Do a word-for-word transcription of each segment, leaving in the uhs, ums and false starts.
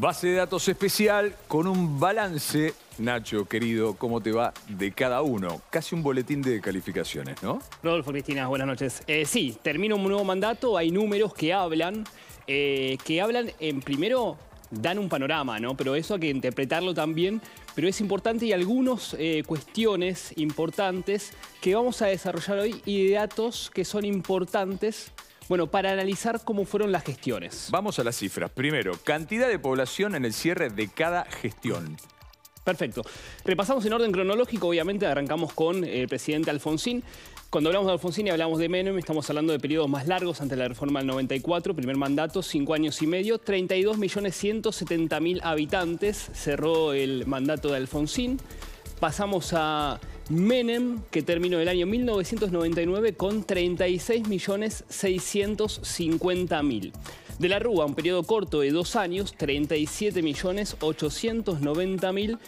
Base de datos especial con un balance, Nacho, querido, ¿cómo te va de cada uno? Casi un boletín de calificaciones, ¿no? Rodolfo, Cristina, buenas noches. Eh, sí, termina un nuevo mandato, hay números que hablan, eh, que hablan en primero... dan un panorama, ¿no? Pero eso hay que interpretarlo también, pero es importante y algunas eh, cuestiones importantes que vamos a desarrollar hoy y de datos que son importantes, bueno, para analizar cómo fueron las gestiones. Vamos a las cifras. Primero, cantidad de población en el cierre de cada gestión. Perfecto. Repasamos en orden cronológico, obviamente arrancamos con el presidente Alfonsín. Cuando hablamos de Alfonsín y hablamos de Menem, estamos hablando de periodos más largos, ante la reforma del noventa y cuatro, primer mandato, cinco años y medio, treinta y dos millones ciento setenta mil habitantes, cerró el mandato de Alfonsín. Pasamos a Menem, que terminó el año mil novecientos noventa y nueve con treinta y seis millones seiscientos cincuenta mil. De la Rúa, un periodo corto de dos años, treinta y siete millones ochocientos noventa mil.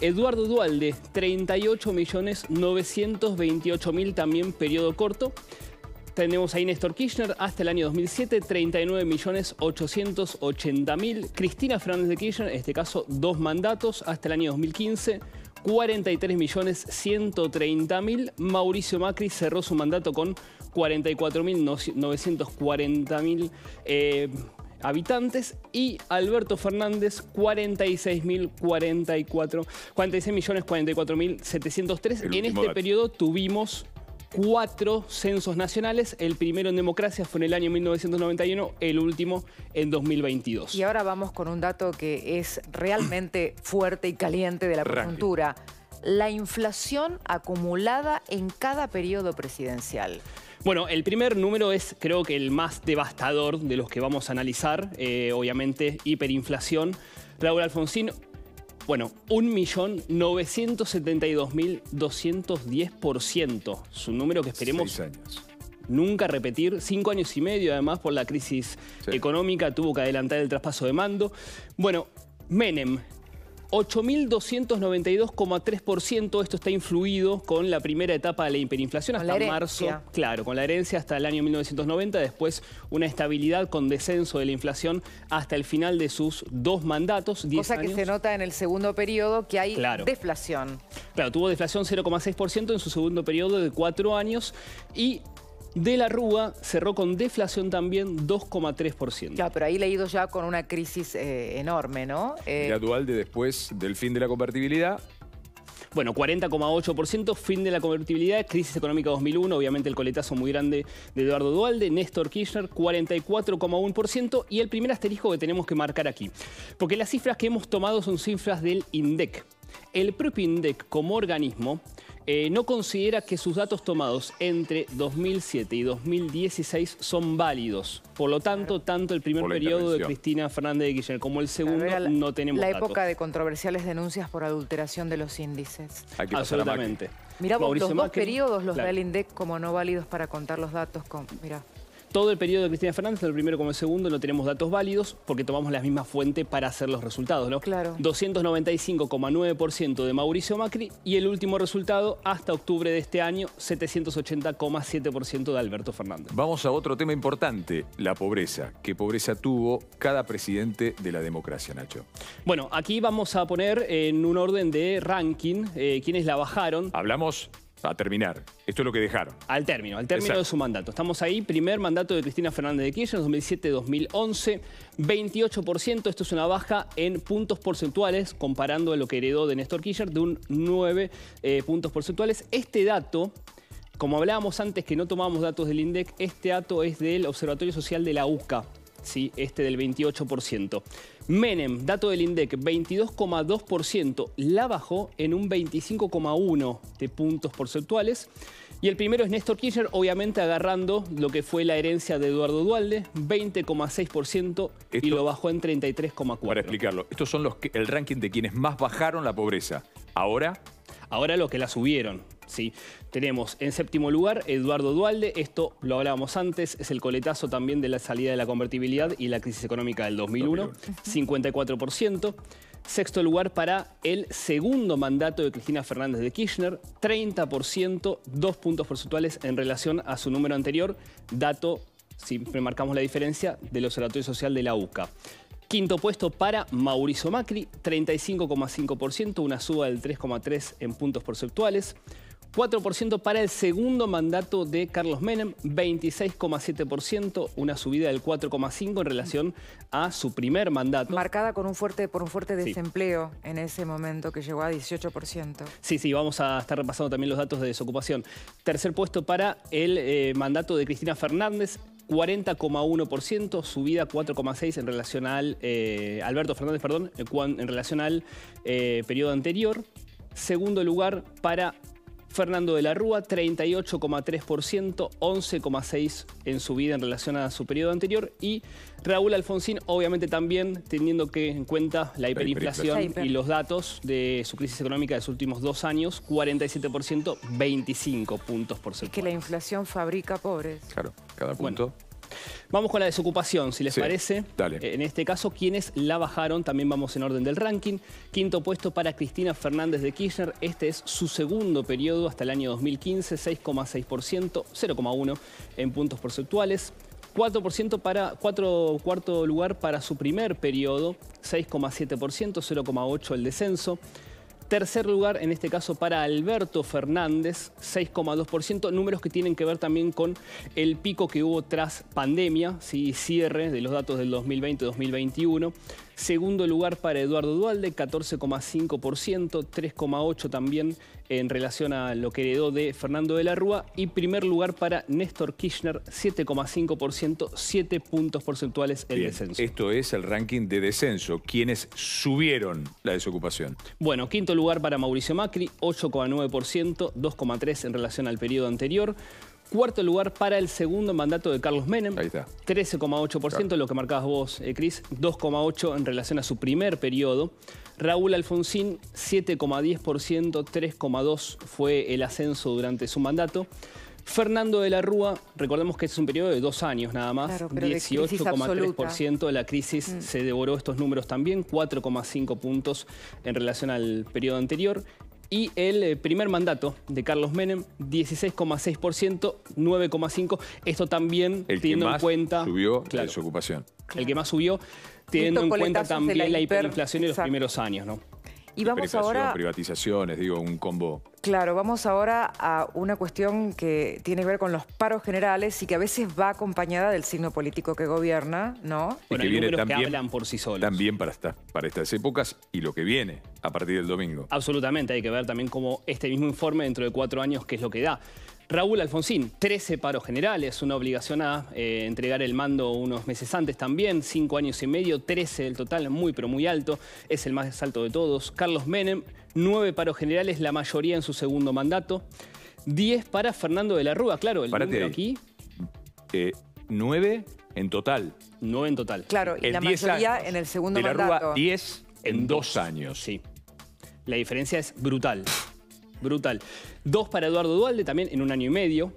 Eduardo Duhalde, treinta y ocho millones novecientos veintiocho mil, también periodo corto. Tenemos ahí Néstor Kirchner hasta el año dos mil siete, treinta y nueve millones ochocientos ochenta mil. Cristina Fernández de Kirchner, en este caso dos mandatos, hasta el año dos mil quince, cuarenta y tres millones ciento treinta mil. Mauricio Macri cerró su mandato con cuarenta y cuatro millones novecientos cuarenta mil eh, habitantes, y Alberto Fernández cuarenta y seis millones cuarenta y cuatro mil setecientos tres. En este dato. Periodo tuvimos cuatro censos nacionales. El primero en democracia fue en el año mil novecientos noventa y uno, el último en dos mil veintidós. Y ahora vamos con un dato que es realmente fuerte y caliente de la coyuntura. La inflación acumulada en cada periodo presidencial. Bueno, el primer número es, creo que el más devastador de los que vamos a analizar, eh, obviamente, hiperinflación. Raúl Alfonsín, bueno, un millón novecientos setenta y dos mil doscientos diez por ciento. Es un número que esperemos... Seis años. Nunca repetir, cinco años y medio, además, por la crisis sí. económica, tuvo que adelantar el traspaso de mando. Bueno, Menem... ocho mil doscientos noventa y dos coma tres por ciento, esto está influido con la primera etapa de la hiperinflación hasta marzo. Claro, con la herencia hasta el año mil novecientos noventa, después una estabilidad con descenso de la inflación hasta el final de sus dos mandatos, diez años. Cosa que se nota en el segundo periodo, que hay claro. deflación. Claro, tuvo deflación cero coma seis por ciento en su segundo periodo de cuatro años y... De la Rúa cerró con deflación también dos coma tres por ciento. Claro, pero ahí leído ya con una crisis eh, enorme, ¿no? Eh... La Duhalde después del fin de la convertibilidad. Bueno, cuarenta coma ocho por ciento, fin de la convertibilidad, crisis económica dos mil uno, obviamente el coletazo muy grande de Eduardo Duhalde, Néstor Kirchner, cuarenta y cuatro coma uno por ciento, y el primer asterisco que tenemos que marcar aquí, porque las cifras que hemos tomado son cifras del INDEC. El propio INDEC como organismo eh, no considera que sus datos tomados entre dos mil siete y dos mil dieciséis son válidos. Por lo tanto, tanto el primer periodo de Cristina Fernández de Kirchner como el segundo la, no tenemos la datos. La época de controversiales denuncias por adulteración de los índices. Hay que absolutamente. Mirá, vos, los Macri, dos periodos los claro. da el INDEC como no válidos para contar los datos. Con, mirá. Todo el periodo de Cristina Fernández, el primero como el segundo, no tenemos datos válidos porque tomamos la misma fuente para hacer los resultados, ¿no? Claro. doscientos noventa y cinco coma nueve por ciento de Mauricio Macri y el último resultado hasta octubre de este año, setecientos ochenta coma siete por ciento de Alberto Fernández. Vamos a otro tema importante, la pobreza. ¿Qué pobreza tuvo cada presidente de la democracia, Nacho? Bueno, aquí vamos a poner en un orden de ranking eh, quienes la bajaron. Hablamos... a terminar. Esto es lo que dejaron. Al término, al término Exacto. de su mandato. Estamos ahí, primer mandato de Cristina Fernández de Kirchner, dos mil siete a dos mil once, veintiocho por ciento, esto es una baja en puntos porcentuales, comparando a lo que heredó de Néstor Kirchner, de un nueve eh, puntos porcentuales. Este dato, como hablábamos antes que no tomábamos datos del INDEC, este dato es del Observatorio Social de la U C A, ¿sí? Este del veintiocho por ciento. Menem, dato del INDEC, veintidós coma dos por ciento, la bajó en un veinticinco coma uno por ciento de puntos porcentuales. Y el primero es Néstor Kirchner, obviamente agarrando lo que fue la herencia de Eduardo Duhalde, veinte coma seis por ciento y lo bajó en treinta y tres coma cuatro por ciento. Para explicarlo, estos son los que, el ranking de quienes más bajaron la pobreza. Ahora... Ahora los que la subieron, ¿sí? Tenemos en séptimo lugar Eduardo Duhalde, esto lo hablábamos antes, es el coletazo también de la salida de la convertibilidad y la crisis económica del dos mil uno, cincuenta y cuatro por ciento. Sexto lugar para el segundo mandato de Cristina Fernández de Kirchner, treinta por ciento, dos puntos porcentuales en relación a su número anterior, dato, siempre marcamos la diferencia, del Observatorio Social de la U C A. Quinto puesto para Mauricio Macri, treinta y cinco coma cinco por ciento, una suba del tres coma tres en puntos porcentuales. cuatro por ciento para el segundo mandato de Carlos Menem, veintiséis coma siete por ciento, una subida del cuatro coma cinco por ciento en relación a su primer mandato. Marcada con un fuerte, por un fuerte desempleo sí. en ese momento que llegó a dieciocho por ciento. Sí, sí, vamos a estar repasando también los datos de desocupación. Tercer puesto para el eh, mandato de Cristina Fernández, cuarenta coma uno por ciento, subida cuatro coma seis por ciento en relación al... Eh, Alberto Fernández, perdón, en relación al eh, periodo anterior. Segundo lugar para Fernando de la Rúa, treinta y ocho coma tres por ciento, once coma seis por ciento en subida en relación a su periodo anterior. Y Raúl Alfonsín, obviamente también teniendo que en cuenta la hiperinflación, la hiperinflación. y los datos de su crisis económica de los últimos dos años, cuarenta y siete por ciento, veinticinco puntos por ciento. Es que la inflación fabrica pobres. Claro, cada punto. Bueno, vamos con la desocupación, si les sí, parece. Dale. En este caso, quienes la bajaron, también vamos en orden del ranking. Quinto puesto para Cristina Fernández de Kirchner. Este es su segundo periodo hasta el año dos mil quince, seis coma seis por ciento, cero coma uno en puntos porcentuales. cuatro por ciento para, cuatro, cuarto lugar para su primer periodo, seis coma siete por ciento, cero coma ocho por ciento el descenso. Tercer lugar, en este caso, para Alberto Fernández, seis coma dos por ciento, números que tienen que ver también con el pico que hubo tras pandemia, ¿sí? Cierre de los datos del dos mil veinte dos mil veintiuno. Segundo lugar para Eduardo Duhalde, catorce coma cinco por ciento, tres coma ocho por ciento también en relación a lo que heredó de Fernando de la Rúa. Y primer lugar para Néstor Kirchner, siete coma cinco por ciento, siete puntos porcentuales el Bien, descenso. Esto es el ranking de descenso, quienes subieron la desocupación. Bueno, quinto lugar para Mauricio Macri, ocho coma nueve por ciento, dos coma tres por ciento en relación al periodo anterior. Cuarto lugar para el segundo mandato de Carlos Menem. Ahí está. trece coma ocho por ciento, claro. Lo que marcabas vos, eh, Cris, dos coma ocho por ciento en relación a su primer periodo. Raúl Alfonsín, siete coma diez por ciento, tres coma dos por ciento fue el ascenso durante su mandato. Fernando de la Rúa, recordemos que es un periodo de dos años nada más, claro, dieciocho coma tres por ciento de la crisis mm. se devoró estos números también, cuatro coma cinco puntos en relación al periodo anterior. Y el primer mandato de Carlos Menem, dieciséis coma seis por ciento, nueve coma cinco por ciento. Esto también el teniendo en cuenta... El que más subió claro, la desocupación. Claro. El que más subió, teniendo en cuenta también la, hiper... la hiperinflación de los primeros años, ¿no? Y vamos ahora... privatizaciones, digo, un combo. Claro, vamos ahora a una cuestión que tiene que ver con los paros generales y que a veces va acompañada del signo político que gobierna, ¿no? Y bueno, que hay viene también, que hablan por sí solos. También para, esta, para estas épocas y lo que viene a partir del domingo. Absolutamente, hay que ver también cómo este mismo informe dentro de cuatro años qué es lo que da. Raúl Alfonsín, trece paros generales, una obligación a eh, entregar el mando unos meses antes también, cinco años y medio, trece el total, muy pero muy alto, es el más alto de todos. Carlos Menem, nueve paros generales, la mayoría en su segundo mandato, diez para Fernando de la Rúa, claro, el Párate número aquí. Eh, nueve en total. nueve en total. Claro, y el la mayoría en el segundo mandato. De la Rúa, diez en dos años. Sí, la diferencia es brutal. Brutal. Dos para Eduardo Duhalde, también en un año y medio,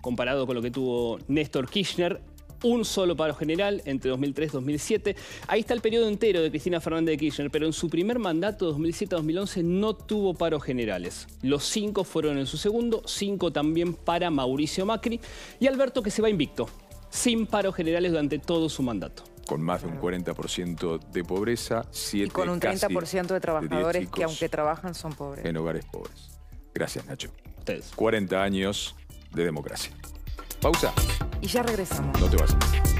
comparado con lo que tuvo Néstor Kirchner. Un solo paro general entre dos mil tres dos mil siete. Ahí está el periodo entero de Cristina Fernández de Kirchner, pero en su primer mandato, dos mil siete dos mil once, no tuvo paros generales. Los cinco fueron en su segundo, cinco también para Mauricio Macri. Y Alberto, que se va invicto, sin paros generales durante todo su mandato. Con más de un cuarenta por ciento de pobreza, siete, y con un treinta por ciento de trabajadores que, aunque trabajan, son pobres. En hogares pobres. Gracias, Nacho. Ustedes. cuarenta años de democracia. Pausa. Y ya regresamos. No te vayas.